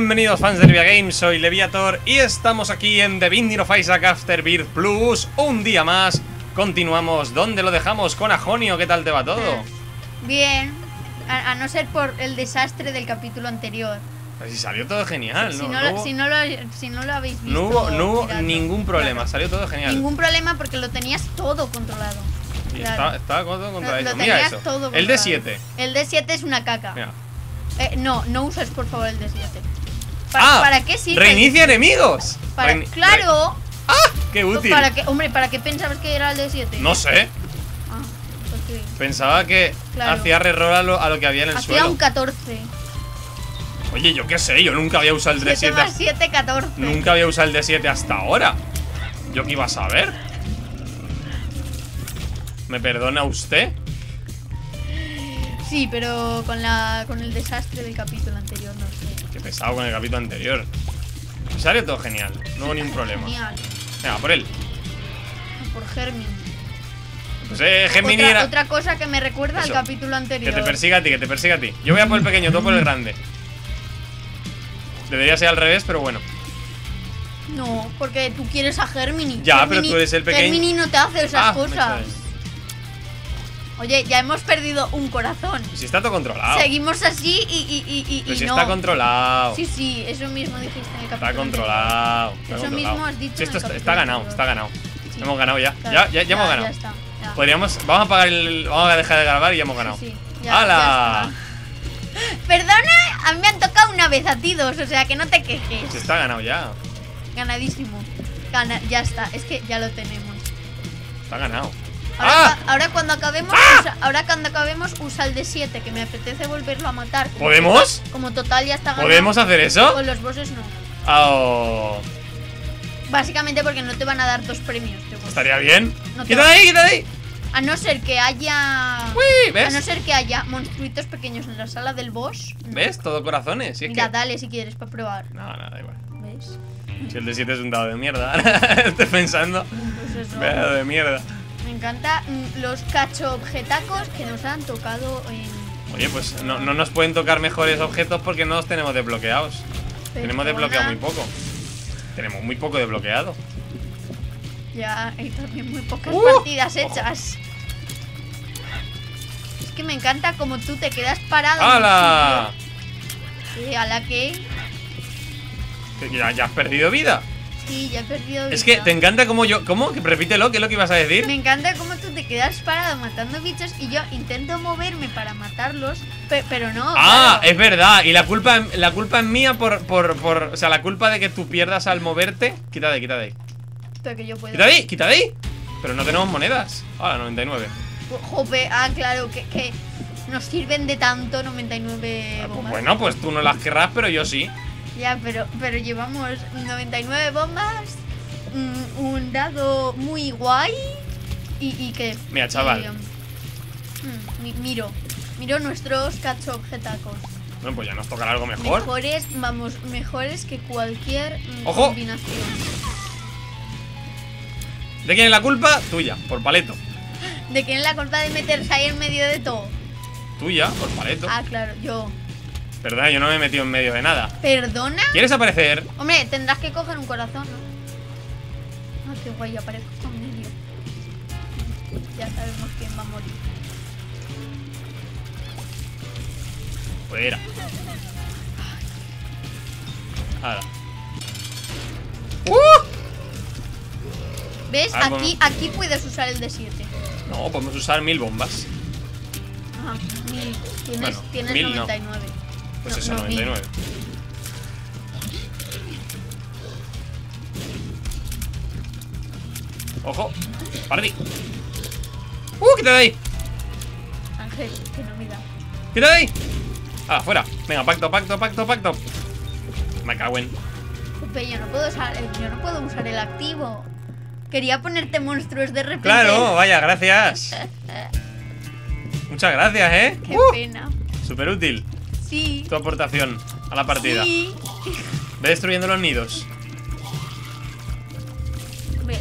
Bienvenidos fans de LevillaGames, soy Leviator y estamos aquí en The Binding of Isaac Afterbirth Plus. Un día más, continuamos donde lo dejamos con Ajonio. ¿Qué tal te va todo? Bien, a no ser por el desastre del capítulo anterior. Pues si salió todo genial, ¿no? Si no lo habéis visto. No hubo ningún problema, salió todo genial. Ningún problema porque lo tenías todo controlado. Claro. Estaba todo contra eso. Mira eso. Todo el D7. El D7 es una caca. No uses por favor el D7. ¿Para qué sirve? Reinicia enemigos. Claro. ¡Ah! ¡Qué útil! ¿Para qué pensabas que era el D7? No sé. Porque pensaba que hacía reroll a lo que había en el suelo. Hacía un 14. Oye, yo qué sé, yo nunca había usado el D7. 7 más 7, 14. Nunca había usado el D7 hasta ahora. ¿Yo qué iba a saber? ¿Me perdona usted? Sí, pero con el desastre del capítulo anterior, no sé. Qué pesado con el capítulo anterior. Sale todo genial, no hubo ningún problema. Genial. Venga, por él. Por Hermini. Pues Gemini era... Otra cosa que me recuerda al capítulo anterior. Que te persiga a ti, que te persiga a ti. Yo voy a por el pequeño, tú por el grande. Debería ser al revés, pero bueno. No, porque tú quieres a Hermini. Ya, Hermini, pero tú eres el pequeño. Hermini no te hace esas cosas. Oye, ya hemos perdido un corazón. Si está todo controlado. Seguimos así y pues si no. Está controlado. Sí, sí, eso mismo dijiste en el capítulo. Está controlado. Eso mismo has dicho. Si esto en el está ganado, está ganado. Sí. Hemos ganado ya. Claro. Ya hemos ganado. Ya está, ya. Podríamos. Vamos a apagar el. Vamos a dejar de grabar y ya hemos ganado. Sí, sí. ¡Hala! Perdona, a mí me han tocado una vez a ti dos, o sea que no te quejes. Si está ganado ya. Ganadísimo. Ya está, es que ya lo tenemos. Está ganado. Ahora cuando acabemos usa el D7, que me apetece volverlo a matar. ¿Podemos? Como total ya está ganado. ¿Podemos hacer eso? Con los bosses no. Básicamente porque no te van a dar dos premios. Estaría bien. No, quita de ahí, quita de ahí. A no ser que haya... Uy, ¿ves? A no ser que haya monstruitos pequeños en la sala del boss. No. ¿Ves? Todo corazones. Si es Mira, que... dale si quieres para probar. No, da igual. ¿Ves? Si el D7 es un dado de mierda. Estoy pensando. Pues eso. Dado de mierda. Me encanta los cacho objetacos que nos han tocado en... Oye, pues no nos pueden tocar mejores objetos porque no los tenemos desbloqueados. Perdona. Tenemos desbloqueado muy poco. Tenemos muy poco desbloqueado. Ya, hay también muy pocas partidas hechas. Ojo. Es que me encanta como tú te quedas parado. ¡Hala! ¿Hala qué? ¿Ya has perdido vida? Sí, ya he perdido vida. Es que te encanta como yo... ¿Cómo? Repítelo, ¿qué es lo que ibas a decir? Me encanta como tú te quedas parado matando bichos y yo intento moverme para matarlos, pero no. Ah, claro. Es verdad. Y la culpa es mía por... O sea, la culpa de que tú pierdas al moverte... Quita de ahí. Pero que yo puedo. Quita de ahí. Pero no tenemos monedas. Ahora, 99. Jope, claro, que nos sirven de tanto 99 bombas. Pues bueno, pues tú no las querrás, pero yo sí. Ya, pero llevamos 99 bombas, un dado muy guay y que... Mira, chaval. Miro nuestros cacho objetacos. Bueno, pues ya nos tocará algo mejor. Mejores que cualquier ¡Ojo! Combinación. ¿De quién es la culpa? Tuya, por paleto. ¿De quién es la culpa de meterse ahí en medio de todo? Tuya, por paleto. Ah, claro, yo... Perdona, yo no me he metido en medio de nada. ¿Perdona? ¿Quieres aparecer? Hombre, tendrás que coger un corazón, ¿no? Ah, qué guay, aparezco con medio. Ya sabemos quién va a morir. Fuera. Ahora. ¿Ves? Ahora aquí puedes usar el D7. No, podemos usar 1000 bombas. Ajá, 1000. Tienes 99. No. Pues eso, 99. ¡Ojo! ¡Party! ¡Quita de ahí! Ángel, que no me da. ¡Quita de ahí! ¡Ah, fuera! Venga, pacto. Me cago en. Pero yo no puedo usar el activo. Quería ponerte monstruos de repente. ¡Claro! ¡Vaya, gracias! Muchas gracias, ¿eh? ¡Qué pena! Súper útil. Sí. Tu aportación a la partida. Sí. Ve destruyendo los nidos.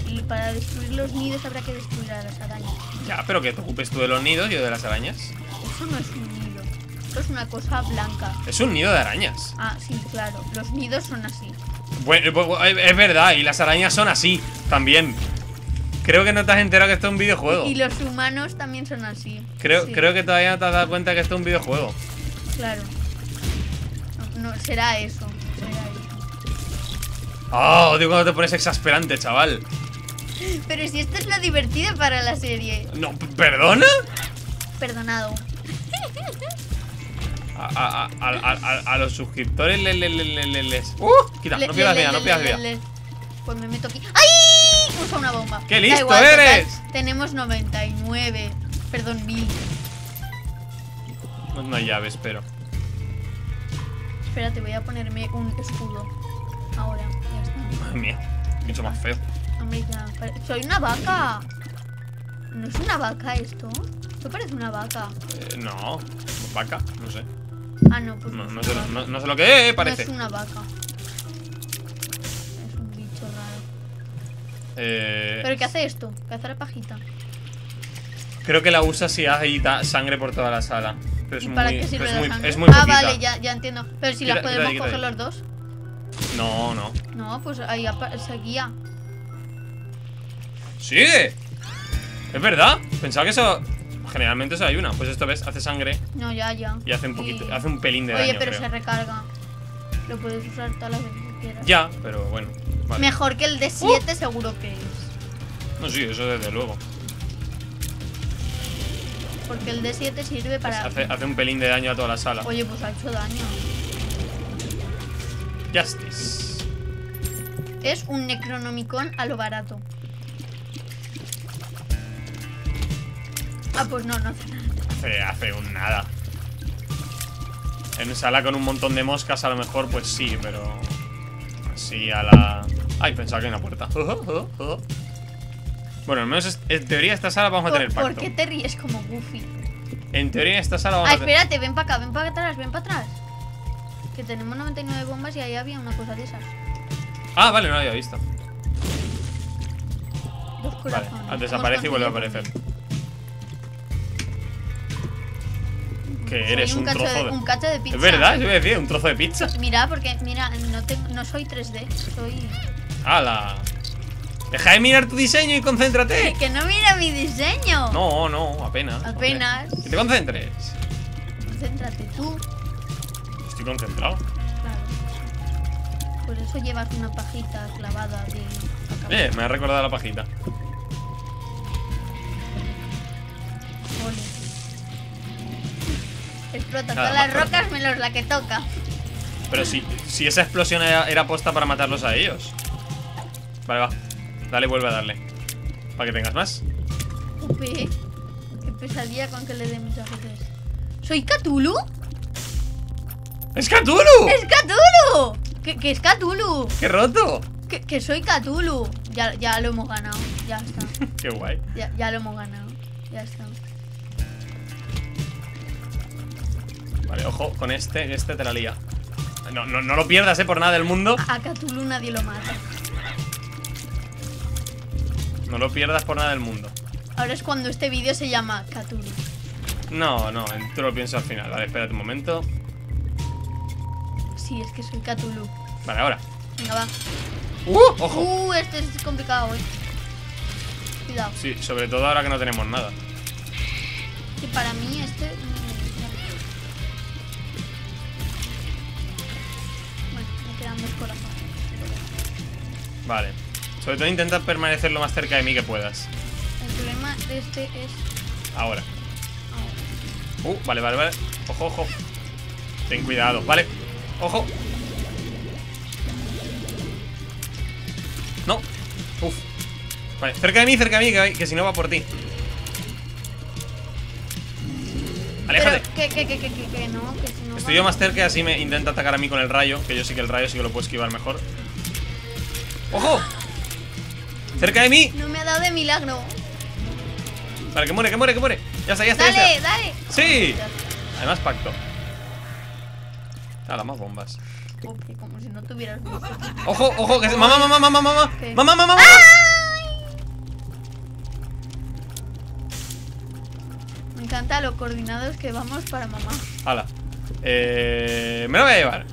Y para destruir los nidos habrá que destruir a las arañas. Ya, pero que te ocupes tú de los nidos y yo de las arañas. Eso no es un nido. Esto es una cosa blanca. Es un nido de arañas. Ah, sí, claro. Los nidos son así. Bueno, es verdad, y las arañas son así también. Creo que no te has enterado que esto es un videojuego. Y los humanos también son así. Creo que todavía no te has dado cuenta que esto es un videojuego. Claro. No, será eso. Oh, digo, cuando te pones exasperante, chaval. Pero si esto es lo divertido para la serie. No, ¿perdona? Perdonado. A los suscriptores quita, no pierdas vida, no pierdas vida. Pues me meto aquí. ¡Ay! Usa una bomba. ¡Qué listo igual, eres! Total, tenemos 99. Perdón, 1000. No hay llaves, pero. Espérate, voy a ponerme un escudo. Ahora, ya está. Madre mía, mucho más feo. Hombre, ya. Soy una vaca. ¿No es una vaca esto? ¿Esto parece una vaca? No, vaca, no sé. Ah, no, pues no sé lo que es, parece. No es una vaca. Es un bicho raro. ¿Pero qué hace esto? ¿Qué hace la pajita? Creo que la usa si hay sangre por toda la sala. Pero es muy, ¿para qué sirve la sangre? Es muy poquita. Ah, vale, ya entiendo. Pero si las podemos coger los dos. No, no. No, pues ahí seguía. ¡Sigue! Es verdad, pensaba que eso. Generalmente eso hay una. Pues esto ves, hace sangre. No, ya. Y hace un poquito, hace un pelín de daño. Oye, pero creo. Se recarga. Lo puedes usar todas las veces que quieras. Ya, pero bueno. Vale. Mejor que el de 7 seguro que es. No, sí, eso desde luego. Porque el de 7 sirve para. Pues hace un pelín de daño a toda la sala. Oye, pues ha hecho daño. Justice. Es un Necronomicón a lo barato. Ah, pues no hace nada. Hace un nada. En sala con un montón de moscas a lo mejor, pues sí, pero... Así a la... Ay, pensaba que hay una puerta. Bueno, al menos en teoría esta sala vamos a tener pacto. ¿Por qué te ríes como Goofy? En teoría esta sala vamos a tener... Ah, espérate, ven para acá, ven para atrás, ven para atrás. Que tenemos 99 bombas y ahí había una cosa de esas. Ah, vale, no la había visto. Dos corazones. Vale, desaparece y vuelve a aparecer. Que eres un trozo un cacho de pizza. Es verdad, yo iba a decir, un trozo de pizza. Mira, porque, mira, no soy 3D, soy... ¡Hala! ¡Deja de mirar tu diseño y concéntrate! ¡Que no mira mi diseño! No, apenas. Apenas. Hombre. ¡Que te concentres! Concéntrate tú. Estoy concentrado. Claro. Por eso llevas una pajita clavada de... me ha recordado la pajita. Ole. Explota todas las rocas menos la que toca. Pero si esa explosión era posta para matarlos a ellos. Vale, va. Dale, vuelve a darle. Para que tengas más. Upe. Qué pesadilla con que le dé muchas veces. ¿Soy Cthulhu? ¡Es Cthulhu! ¡Es Cthulhu! ¿Qué es Cthulhu? ¡Qué roto! Que soy Cthulhu. Ya lo hemos ganado. Ya está. Qué guay. Ya lo hemos ganado. Ya está. Vale, ojo con este te la lía. No lo pierdas, por nada del mundo. A Cthulhu nadie lo mata. No lo pierdas por nada del mundo. Ahora es cuando este vídeo se llama Cthulhu. No, tú lo piensas al final. Vale, espérate un momento. Sí, es que soy Cthulhu. Vale, ahora. Venga, va. ¡Ojo! Este es complicado, Cuidado. Sí, sobre todo ahora que no tenemos nada. Que para mí este... Vale. Sobre todo intenta permanecer lo más cerca de mí que puedas. El problema de este es... Ahora. Vale. Ojo. Ten cuidado, vale. Ojo. No. Uf. Vale, cerca de mí, que si no va por ti. Aléjate. Que no, que si no. Estoy yo más cerca y así me intenta atacar a mí con el rayo. Que yo sí que el rayo sí que lo puedo esquivar mejor. ¡Ojo! ¡Cerca de mí! No me ha dado de milagro. Vale, que muere. Ya está. Dale. ¡Sí! Además, pacto. Nada, más bombas. Porque como si no tuvieras. ¡Ojo! Que... ¡Mamá! ¿Qué? ¡Mamá! Me encanta lo coordinados que vamos para mamá. ¡Hala! Me lo voy a llevar.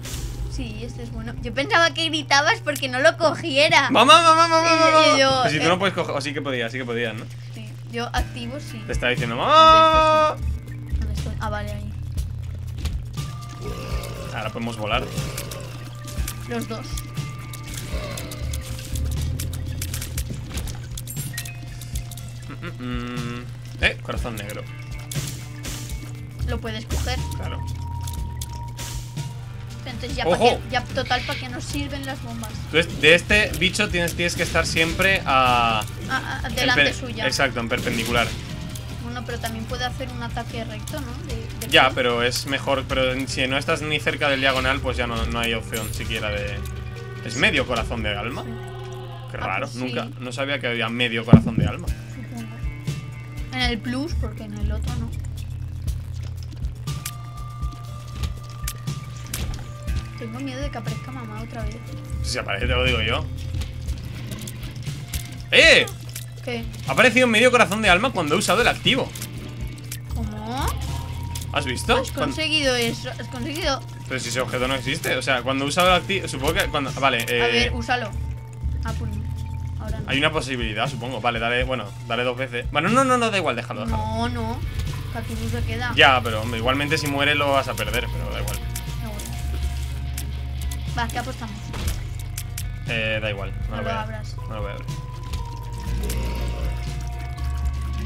Sí, este es bueno. Yo pensaba que gritabas porque no lo cogiera. ¡Mamá, mamá, mamá, mamá! Yo, pues si tú no puedes coger, o sí que podías, ¿no? Sí, yo activo, sí. Te estaba diciendo, ¡mamá! ¿Dónde estoy? Ah, vale, ahí. Ahora podemos volar. Los dos. Corazón negro. Lo puedes coger. Claro. Entonces ya, total, para que nos sirven las bombas. Entonces, de este bicho tienes que estar siempre delante suya. Exacto, en perpendicular. Bueno, pero también puede hacer un ataque recto, ¿no? Ya, pero es mejor. Pero si no estás ni cerca del diagonal, pues ya no hay opción siquiera de... Es medio corazón de alma. Sí. Qué raro, pues nunca, sí. No sabía que había medio corazón de alma. Supongo. En el plus, porque en el otro no. Tengo miedo de que aparezca mamá otra vez. Si aparece, te lo digo yo. ¡Eh! ¿Qué? Ha aparecido medio corazón de alma cuando he usado el activo. ¿Cómo? ¿Has visto? Has conseguido eso. Has conseguido. Pero si ese objeto no existe. O sea, cuando he usado el activo. Supongo que cuando. Vale, A ver, úsalo. Ah, pues no. Ahora no. Hay una posibilidad, supongo. Vale, dale. Bueno, dale dos veces. Bueno, no, da igual, déjalo. No, no. Que aquí no se queda. Ya, pero hombre, igualmente si muere lo vas a perder, pero da igual. Va, ¿qué apostamos? Da igual, no lo voy a abrir.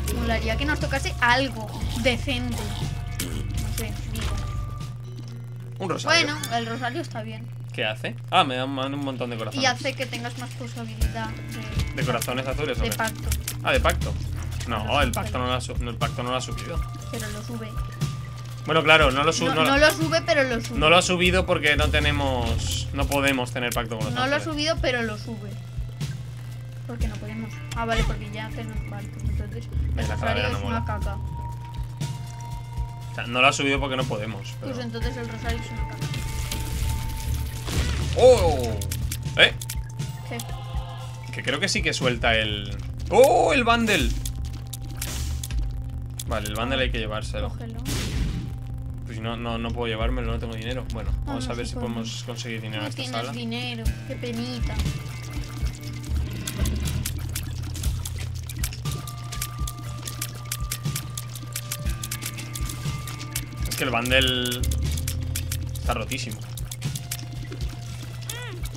Me molaría que nos tocase algo decente. No sé, digo. Un rosario. Bueno, el rosario está bien. ¿Qué hace? Ah, me da un montón de corazones. Y hace que tengas más posibilidad de... ¿De corazones azules o qué? De pacto. Ah, de pacto. No, el pacto no lo ha subido. Pero lo sube. Bueno, claro, no lo sube, pero lo sube. No lo ha subido porque no tenemos... No podemos tener pacto con los ángeles. No lo ha subido, pero lo sube. Porque no podemos. Ah, vale, porque ya tenemos pacto. Entonces, el rosario es una caca. O sea, no lo ha subido porque no podemos. Pero... Pues entonces el rosario es una caca. ¡Oh! ¿Eh? ¿Qué? Que creo que sí que suelta el... ¡Oh, el bundle! Vale, el bundle hay que llevárselo. Cógelo. No puedo llevármelo, no tengo dinero. Bueno, vamos a ver si podemos conseguir dinero en esta sala. No tienes dinero, qué penita. Es que el bundle está rotísimo.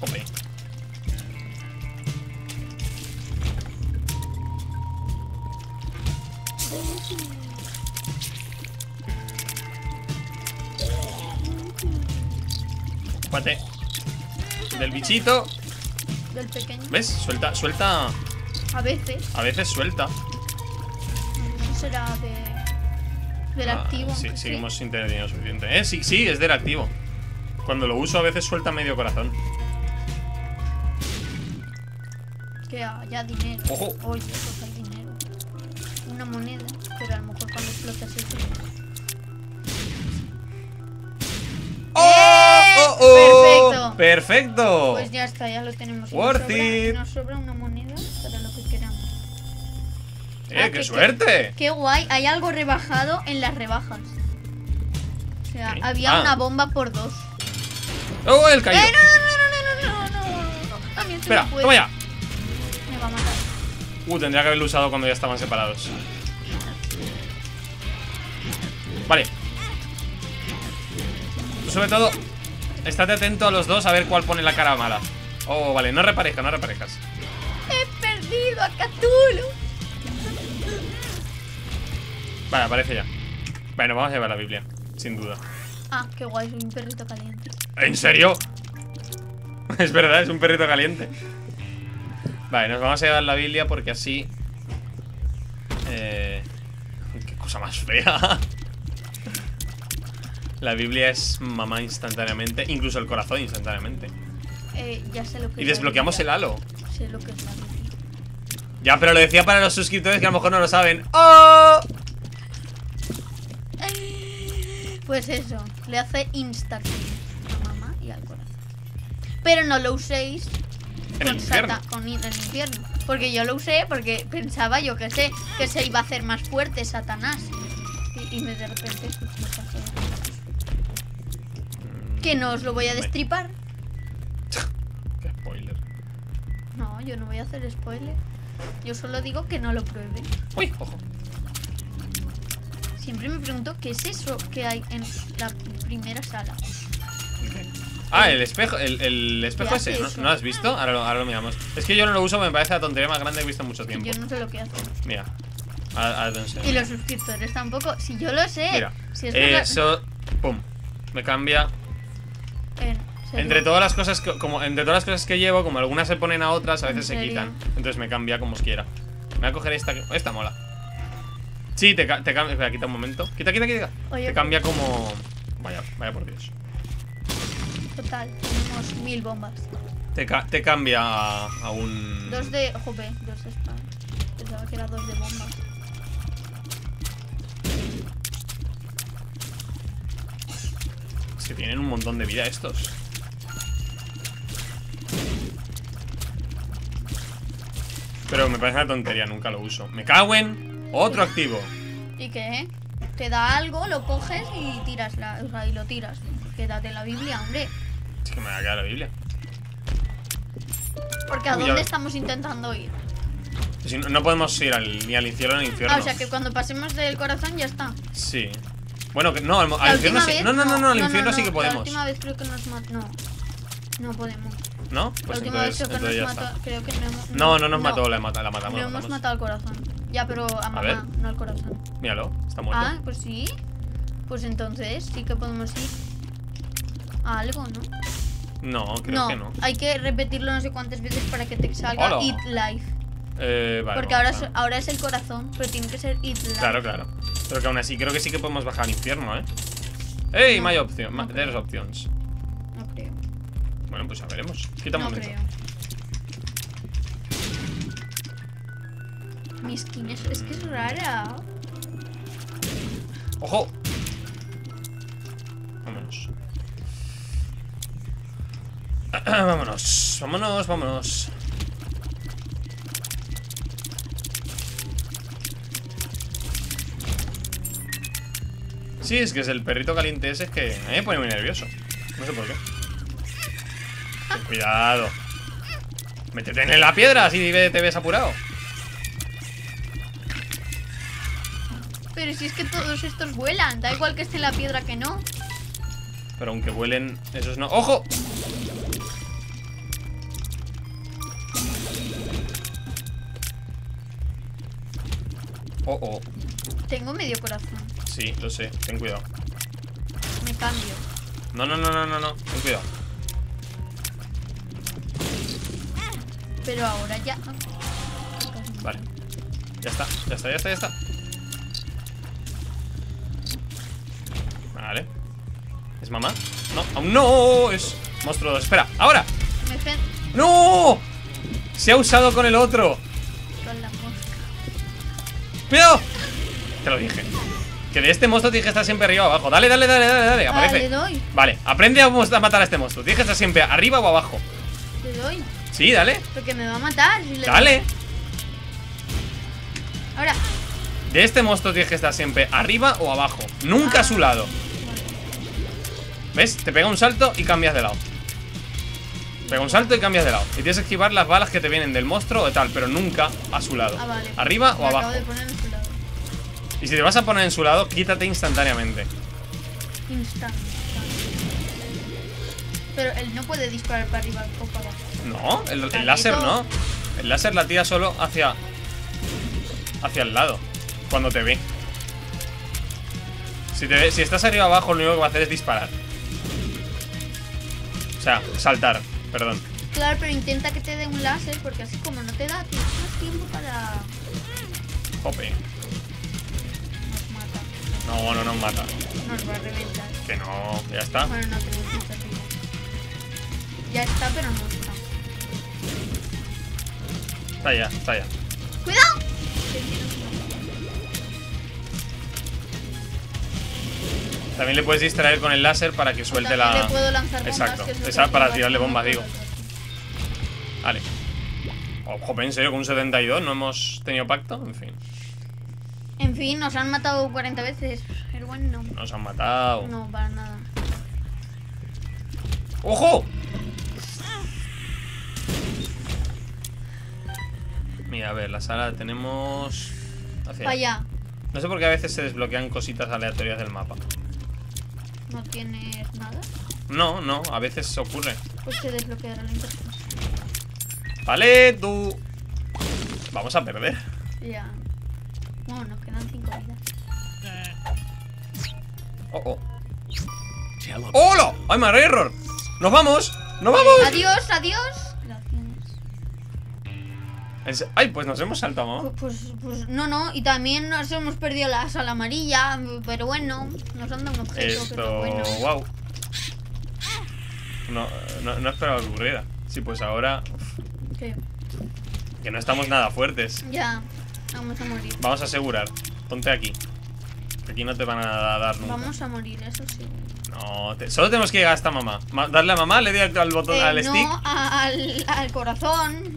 Jope. Del bichito. Del pequeño. ¿Ves? Suelta. A veces. A veces suelta. No será del activo. Sí, seguimos sin tener dinero suficiente. Sí, es del activo. Cuando lo uso a veces suelta medio corazón. Que haya dinero. Ojo. Oye, pues hay dinero. Una moneda. Pero a lo mejor cuando explotas eso. ¡Oh! ¡Perfecto! Pues ya está, ya lo tenemos. Worth it. Nos sobra una moneda para lo que queramos. ¡Qué suerte! ¡Qué guay! Hay algo rebajado en las rebajas. O sea, había una bomba por dos. ¡Oh, el caído! No. También espera, toma ya. Me va a matar. Tendría que haberlo usado cuando ya estaban separados. Vale. Sobre todo, estate atento a los dos a ver cuál pone la cara mala. Oh, vale, no reparejas, no reparejas. He perdido a Cthulhu. Vale, aparece ya. Bueno, vamos a llevar la Biblia, sin duda. Ah, qué guay, es un perrito caliente. ¿En serio? Es verdad, es un perrito caliente. Vale, nos vamos a llevar la Biblia porque así... Qué cosa más fea. La Biblia es mamá instantáneamente, incluso el corazón instantáneamente. Ya sé lo que... Y desbloqueamos el halo. Sé lo que es la Biblia. Ya, pero lo decía para los suscriptores que a lo mejor no lo saben. ¡Oh! Pues eso, le hace insta-kill a mamá y al corazón. Pero no lo uséis con el infierno. Porque yo lo usé porque pensaba, yo que sé, que se iba a hacer más fuerte Satanás. Y de repente... Que no os lo voy a destripar. Qué spoiler. No, yo no voy a hacer spoiler. Yo solo digo que no lo prueben. Uy, ojo. Siempre me pregunto qué es eso que hay en la primera sala. Ah, el espejo ese, ¿no lo has visto? Ahora lo miramos. Es que yo no lo uso, me parece la tontería más grande que he visto en mucho tiempo. Yo no sé lo que hace. Mira, y los suscriptores tampoco, si yo lo sé. Mira, si es eso, pum, me cambia. Entre todas las cosas que, llevo, como algunas se ponen a otras, a veces se quitan. Entonces me cambia como os quiera. Me voy a coger esta, esta mola. Sí, te cambia, espera, quita un momento. Quita. Oye, te cambia como... Vaya por Dios. Total, tenemos 1000 bombas. Te cambia a un... Dos de spam. Pensaba que era 2 de bombas. Es que tienen un montón de vida estos. Pero me parece una tontería, nunca lo uso. Me cago en... Otro activo. ¿Y qué? Te da algo, lo coges y tiras y lo tiras. Quédate en la Biblia, hombre. Es que me va a quedar la Biblia. Porque ¿a dónde estamos intentando ir? Si no, no podemos ir ni al cielo ni al infierno. Ah, o sea que cuando pasemos del corazón ya está. Sí. Bueno, que no, al infierno sí. No, al infierno sí que podemos. La última vez creo que nos mató. No podemos. ¿No? Pues la última vez creo que nos mató. Creo que no hemos... No nos mató, la matamos. Pero hemos matado al corazón. Ya, pero a mamá, no al corazón. Míralo, está muerto. Ah, pues sí. Pues entonces sí que podemos ir a algo, ¿no? No, creo que no. Hay que repetirlo no sé cuántas veces para que te salga Eat Life. Vale, porque ahora es el corazón, pero tiene que ser Eat Life. Claro. Pero que aún así creo que sí que podemos bajar al infierno, ¿eh? ¡Ey! No, there's options. No creo. Bueno, pues ya veremos. Quitamos esto. Mi skin es que es rara. ¡Ojo! Vámonos. Vámonos. Sí, es que es el perrito caliente ese, es que a mí me pone muy nervioso. No sé por qué. Cuidado. Métete en la piedra si te ves apurado. Pero si es que todos estos vuelan, da igual que esté en la piedra que no. Pero aunque vuelen, esos no. ¡Ojo! Oh. Tengo medio corazón. Sí, lo sé, ten cuidado. Me cambio. No, ten cuidado. Pero ahora ya. Vale. Ya está. Vale. ¿Es mamá? No, aún no. Es monstruo 2. Espera, ahora. ¡No! Se ha usado con el otro. Con la mosca. ¡Cuidado! Te lo dije. Que de este monstruo tienes que estar siempre arriba o abajo. Dale, aparece. Le doy. Vale, aprende a matar a este monstruo. Tienes que estar siempre arriba o abajo. Le doy. Sí, dale. Porque me va a matar si le doy. Ahora. De este monstruo tienes que estar siempre arriba o abajo. Nunca a su lado. Vale. ¿Ves? Te pega un salto y cambias de lado. Y tienes que esquivar las balas que te vienen del monstruo o tal, pero nunca a su lado. Ah, vale. Arriba o abajo. Acabo de poner en su lado. Y si te vas a poner en su lado, quítate instantáneamente. Pero él no puede disparar para arriba o para abajo. No, el láser no. El láser la tira solo hacia el lado. Cuando te ve. Si estás arriba o abajo, lo único que va a hacer es disparar. O sea, saltar. Perdón. Claro, pero intenta que te dé un láser, porque así como no te da, tienes más tiempo para... Jope. Nos mata. No nos mata. Nos va a reventar. Que no, ya está. Bueno, no tenemos mucha vida. Ya está, pero no está. Está ya. ¡Cuidado! También le puedes distraer con el láser para que suelte la... Le puedo lanzar bombas. Exacto, esa para tirarle bombas, digo. Vale. Ojo, en serio, con un 72 no hemos tenido pacto, en fin, nos han matado 40 veces. Nos han matado. No, para nada. ¡Ojo! Mira, a ver, la sala la tenemos... hacia allá. No sé por qué a veces se desbloquean cositas aleatorias del mapa. ¿No tienes nada? No, no, a veces ocurre. Pues se desbloqueará la interfaz. Vale, tú... Vamos a perder. Ya. No, nos quedan 5 vidas. Oh, oh. ¡Hola! ¡Ay, my error! ¡Nos vamos! ¡Nos vamos! Adiós, adiós. Ay, pues nos hemos saltado, mamá. Pues no, no, y también nos hemos perdido la sala amarilla. Pero bueno, nos han dado un objeto. Esto, que está bueno. Wow. No esperaba que ocurriera. Sí, pues ahora... ¿Qué? Que no estamos nada fuertes. Ya, vamos a morir. Vamos a asegurar, ponte aquí. Aquí no te van a dar nunca. Vamos a morir, eso sí. No, solo tenemos que llegar hasta mamá. Darle a mamá, le di al botón, al stick. No, al corazón.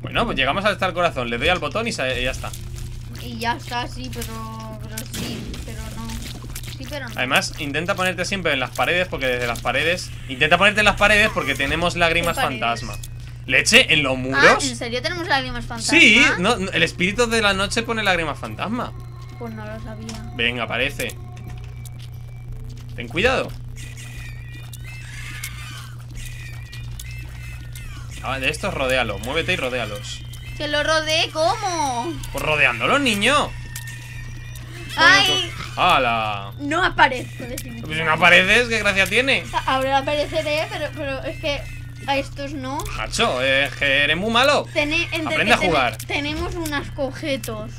Bueno, pues llegamos hasta el corazón, le doy al botón y ya está. Y ya está, sí, pero sí, pero no. Sí, pero no. Además, intenta ponerte siempre en las paredes, porque desde las paredes... Intenta ponerte en las paredes porque tenemos lágrimas fantasma. ¿Leche? ¿En los muros? Ah, ¿en serio tenemos lágrimas fantasma? Sí, no, el espíritu de la noche pone lágrimas fantasma. Pues no lo sabía. Venga, aparece. Ten cuidado. Ah, de estos rodéalos, muévete y rodéalos. ¿Que lo rodee cómo? Pues rodeándolo, niño. ¡Ay! ¡Hala! No aparezco, decime. Pues si no apareces, ¿qué gracia tiene? Ahora apareceré, pero es que a estos no. Macho, es que eres muy malo. Aprende a jugar. Tenemos unos objetos.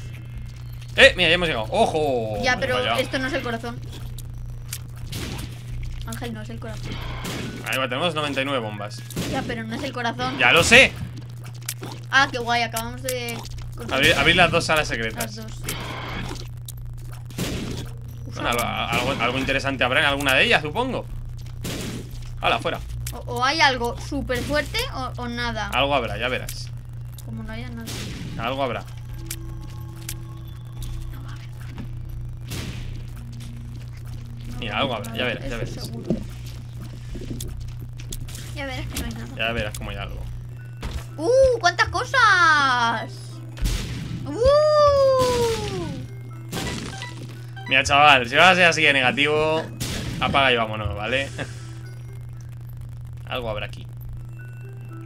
Mira, ya hemos llegado. ¡Ojo! Ya, pero vaya. Esto no es el corazón. Ángel, no es el corazón. Ahí va, tenemos 99 bombas. Ya, pero no es el corazón. ¡Ya lo sé! Ah, qué guay, acabamos de... Abrir las 2 salas secretas. Las 2. Bueno, algo interesante habrá en alguna de ellas, supongo. ¡Hala, fuera! O hay algo súper fuerte o nada. Algo habrá, ya verás. Como no haya nada. Algo habrá. Mira, algo habrá, ya verás, ya verás. Ya verás que no hay nada. Ya verás como hay algo. ¡Uh! ¡Cuántas cosas! Mira, chaval, si vas a ser así de negativo, apaga y vámonos, ¿vale? Algo habrá aquí.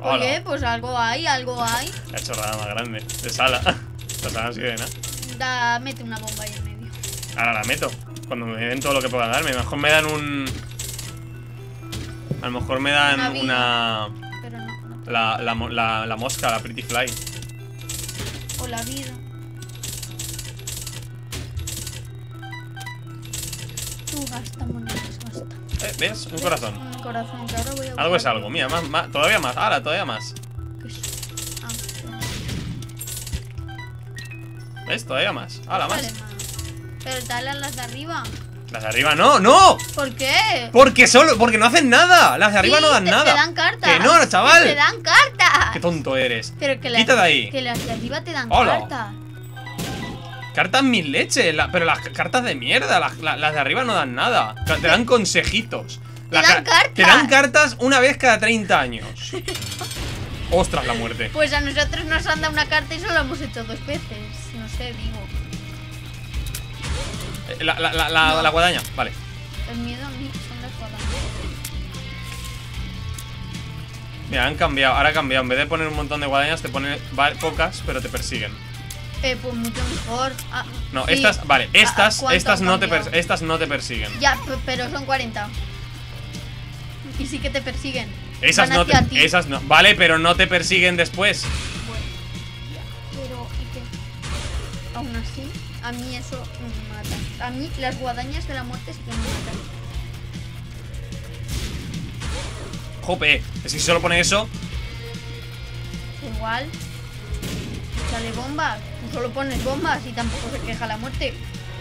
Hola. Oye, pues algo hay, algo hay. La chorrada más grande, de sala. La sala no sirve de nada. Mete una bomba ahí en medio. Ahora la meto. Cuando me den todo lo que pueda darme. Mejor me dan un... A lo mejor me dan una... Pero no. La mosca, la pretty fly. O la vida. Tú gasta monedas, gasta. ¿Ves? Un corazón. Un corazón, claro, voy a buscar. Algo es algo, mira, más, todavía más. Ahora, todavía más. ¿Ves? Todavía más. Ahora, más. Pero dale a las de arriba. Las de arriba no, no. ¿Por qué? Porque no hacen nada. Las de arriba no dan nada. Te dan cartas. Que no, chaval. Te dan cartas. Qué tonto eres. Pero que quita de ahí. Que las de arriba te dan cartas. Cartas mil leches. Pero las cartas de mierda. Las de arriba no dan nada. Te dan consejitos. Te dan cartas una vez cada 30 años. Ostras, la muerte. Pues a nosotros nos han dado una carta y solo hemos hecho 2 veces. No sé, digo. No. La guadaña, vale. El miedo a mí son las guadañas. Mira, han cambiado, ahora han cambiado. En vez de poner un montón de guadañas, te ponen pocas, pero te persiguen. Pues mucho mejor. Ah, no, sí. Estas, vale, estas no te persiguen. Ya, pero son 40. Y sí que te persiguen. Esas no, esas no. Vale, pero no te persiguen después. Bueno, ya, pero ¿y qué? Aún así, a mí eso... A mí las guadañas de la muerte se pueden matar. Jope, es que si solo pone eso. Igual. Sale bombas. Tú solo pones bombas y tampoco se queja la muerte.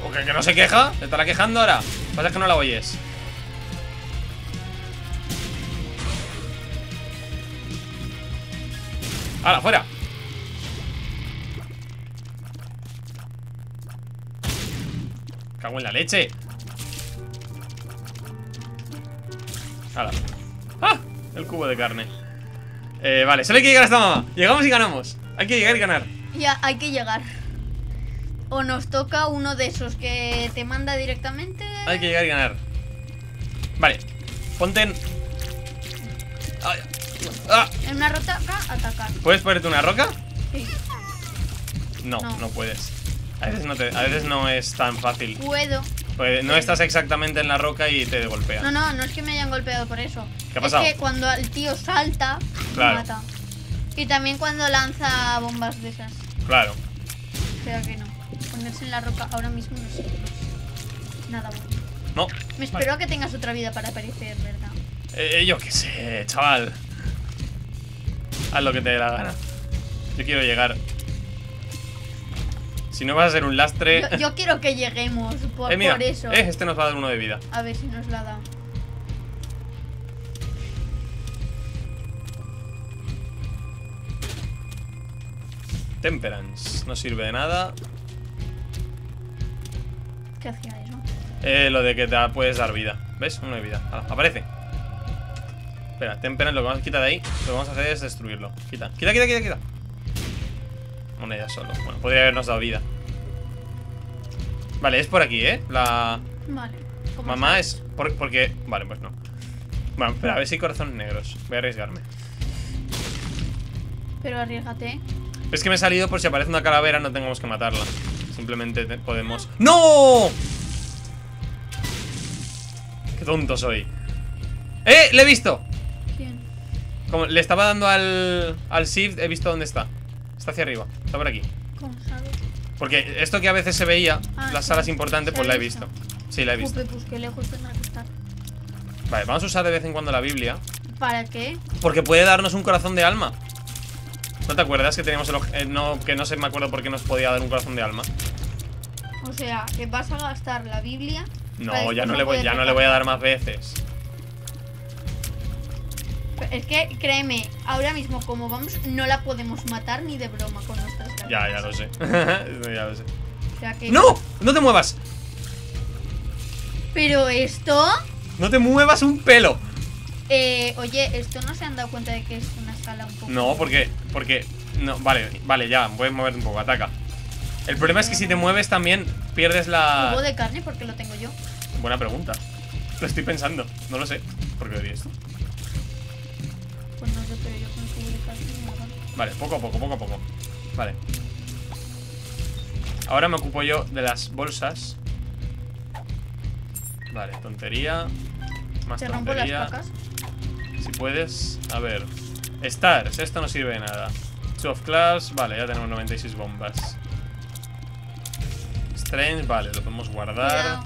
¿O que no se queja? ¿Te estará quejando ahora? Lo que pasa es que no la oyes. ¡Hala, fuera! Cago en la leche. ¡Hala! ¡Ah! el cubo de carne. Vale, solo hay que llegar hasta mamá. Llegamos y ganamos. Hay que llegar y ganar. Ya, hay que llegar. O nos toca uno de esos que te manda directamente. Hay que llegar y ganar. Vale, ponte en... En una roca, atacar. ¿Puedes ponerte una roca? Sí. No, no puedes. A veces no es tan fácil. Puedo. Pues no estás exactamente en la roca y te golpea. No, no, no es que me hayan golpeado por eso. ¿Qué ha pasado? Es que cuando el tío salta, claro, mata. Y también cuando lanza bombas de esas. Claro. Creo que no. Ponerse en la roca ahora mismo no sé. Nada bueno. No. Me espero a que tengas otra vida para aparecer, ¿verdad? Yo qué sé, chaval. Haz lo que te dé la gana. Yo quiero llegar. Si no vas a ser un lastre... Yo quiero que lleguemos por eso. Este nos va a dar uno de vida. A ver si nos la da. Temperance. No sirve de nada. ¿Qué hacía eso? Lo de que te puedes dar vida. ¿Ves? Uno de vida. Ahora, aparece. Espera, Temperance lo que vamos a quitar de ahí. Lo que vamos a hacer es destruirlo. Quita, quita, quita, quita, quita. Moneda solo. Bueno, podría habernos dado vida. Vale, es por aquí, ¿eh? La... Vale. Mamá sabes? Es... Porque... Vale, pues no. Bueno, pero a ver si hay corazones negros. Voy a arriesgarme. Pero arriesgate. Es que me he salido por si aparece una calavera no tengamos que matarla. Simplemente podemos... ¡No! ¡Qué tonto soy! ¡Eh! ¡Le he visto! ¿Quién? Como le estaba dando al shift, he visto dónde está. Está hacia arriba, está por aquí. ¿Cómo sabes? Porque esto que a veces se veía, las salas importantes, pues la he visto. Sí, la he visto. Pues qué lejos tendrá que estar. Vale, vamos a usar de vez en cuando la Biblia. ¿Para qué? Porque puede darnos un corazón de alma. ¿No te acuerdas que teníamos que no sé, me acuerdo por qué nos podía dar un corazón de alma? O sea, que vas a gastar la Biblia. No, ya no le voy a dar más veces. Es que, créeme, ahora mismo como vamos, no la podemos matar ni de broma con nuestras cabezas. Ya lo sé. Ya lo sé. O sea que... ¡No! ¡No te muevas! ¿Pero esto? ¡No te muevas un pelo! Oye, ¿esto no se han dado cuenta de que es una escala un poco...? No, porque... No, vale, ya, puedes moverte un poco, ataca. El problema es que si te mueves también pierdes la... ¿Cubo de carne? ¿Por qué lo tengo yo? Buena pregunta. Lo estoy pensando, no lo sé. ¿Por qué diría esto? Pues no sé, pero yo con el cubo de carne. Vale, poco a poco. Vale. Ahora me ocupo yo de las bolsas. Vale, tontería. Más tontería. ¿Te rompo las placas? Si puedes. A ver. Stars, esto no sirve de nada. Two of Clubs, vale, ya tenemos 96 bombas. Strange, vale, lo podemos guardar.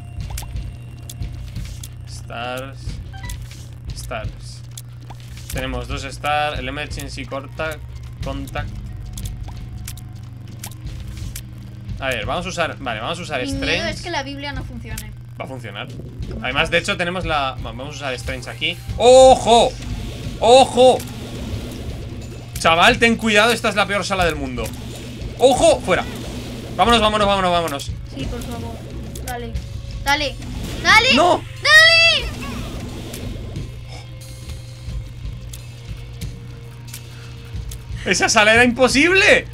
Stars. Tenemos dos Star, el Emergency Contact. A ver, vamos a usar... Vale, vamos a usar Strange. Mi miedo es que la Biblia no funcione. Va a funcionar. Además, de hecho, tenemos la... Vamos a usar Strange aquí. ¡Ojo! ¡Ojo! Chaval, ten cuidado, esta es la peor sala del mundo. ¡Ojo! ¡Fuera! Vámonos, vámonos, vámonos, vámonos. Sí, por favor. Dale. Dale. ¡Dale! ¡No! ¡Dale! ¡Esa sala era imposible!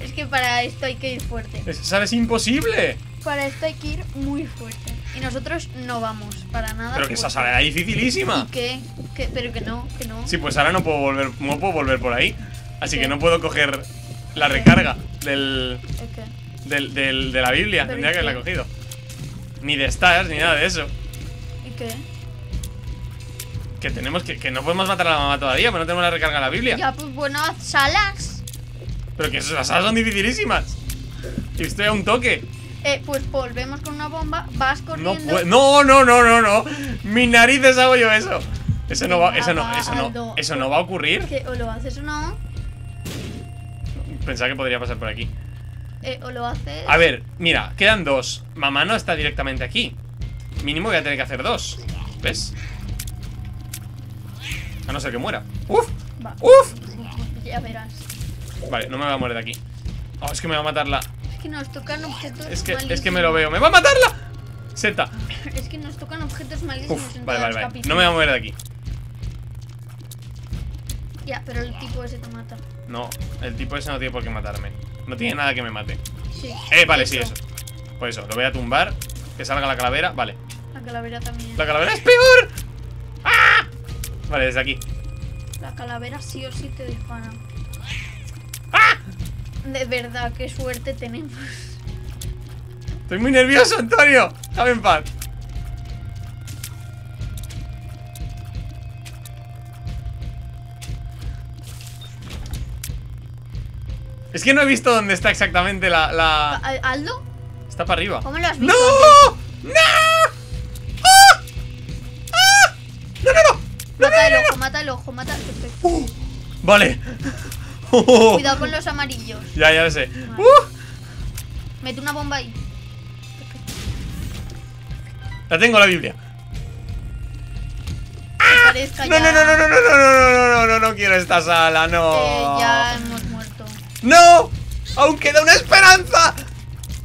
Es que para esto hay que ir fuerte. ¡Esa sala es imposible! Para esto hay que ir muy fuerte. Y nosotros no vamos para nada. Pero que esa sala era dificilísima. ¿Y qué? ¿Qué? Pero que no, que no. Sí, pues ahora no puedo volver por ahí. Así que no puedo coger la recarga de la Biblia. Tendría que haberla cogido. Ni de Stars, ni nada de eso. ¿Y qué? Que tenemos que no podemos matar a la mamá todavía, pero no tenemos la recarga de la Biblia. Ya, pues buenas salas. Pero que esas salas son dificilísimas. Y estoy a un toque. Pues volvemos con una bomba, vas corriendo. No. Mis narices hago yo eso. Eso no va a ocurrir. O lo haces o no. Pensaba que podría pasar por aquí. O lo haces. A ver, mira, quedan dos. Mamá no está directamente aquí. Mínimo voy a tener que hacer dos. ¿Ves? A no ser que muera. ¡Uf! Va. ¡Uf! Ya verás. Vale, no me va a morir de aquí. Oh, es que me va a matarla. Es que nos tocan objetos malísimos. Es que me lo veo. ¡Me va a matarla! Z. Es que nos tocan objetos malísimos. Uf, vale, vale. No me va a mover de aquí. Ya, pero el tipo ese te mata. No, el tipo ese no tiene por qué matarme. No tiene nada que me mate. Sí. Vale, sí, eso. Pues eso, lo voy a tumbar. Que salga la calavera, vale. La calavera también. ¡La calavera es peor! ¡Ah! Vale, desde aquí. La calavera sí o sí te disparan. ¡Ah! De verdad, qué suerte tenemos. Estoy muy nervioso, Antonio. Dame en paz. Es que no he visto dónde está exactamente la... ¿Aldo? Está para arriba. ¿Cómo lo has visto? ¡No! ¡No! ¡Ah! ¡Ah! ¡No, no, no! ¡No, mata el ojo, mata el ojo, mata el perfecto! Vale. Cuidado con los amarillos. Ya lo sé. Vale. Mete una bomba ahí. La tengo, la Biblia. ¡Ah! No quiero esta sala, no. Ya hemos muerto. ¡No! ¡Aún queda una esperanza!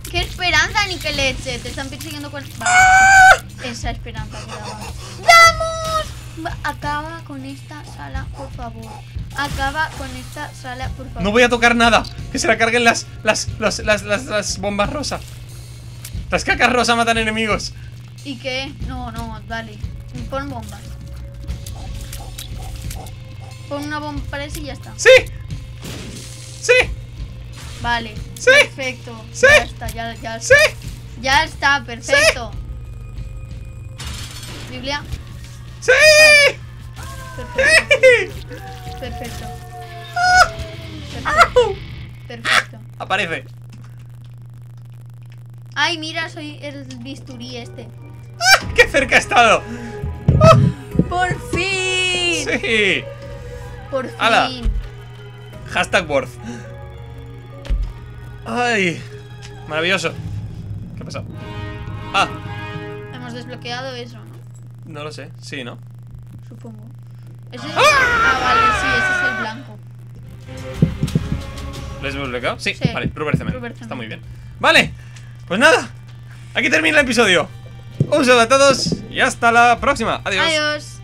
¡Qué esperanza, ni que leche! Te están persiguiendo con... ¡Ah! Esa esperanza que daba. ¡Vamos! Acaba con esta sala, por favor. Acaba con esta sala, por favor. No voy a tocar nada. Que se la carguen las bombas rosa. Las cacas rosa matan enemigos. ¿Y qué? No, dale. Pon bombas. Pon una bomba, parece, y ya está. ¡Sí! ¡Sí! Vale. ¡Sí! Perfecto. ¡Sí! Ya está, ya está. ¡Sí! Ya está, perfecto. ¡Sí! Biblia. ¡Sí! Vale. Perfecto. ¡Sí! Perfecto. ¡Ah! Perfecto. Perfecto. ¡Ah! Aparece. Ay, mira, soy el bisturí este. ¡Ah! ¡Qué cerca he estado! ¡Ah! ¡Por fin! ¡Sí! Por fin. ¡Hala! Hashtag worth. ¡Ay! Maravilloso. ¿Qué ha pasado? ¡Ah! Hemos desbloqueado eso, ¿no? No lo sé. Sí, ¿no? Supongo. ¿Ese es el... Ah, vale, sí, ese es el blanco. ¿Lo has desbloqueado? Sí, sí. Vale, Rubber Cement. Está muy bien. ¡Vale! Pues nada. Aquí termina el episodio. Un saludo a todos y hasta la próxima. Adiós. Adiós.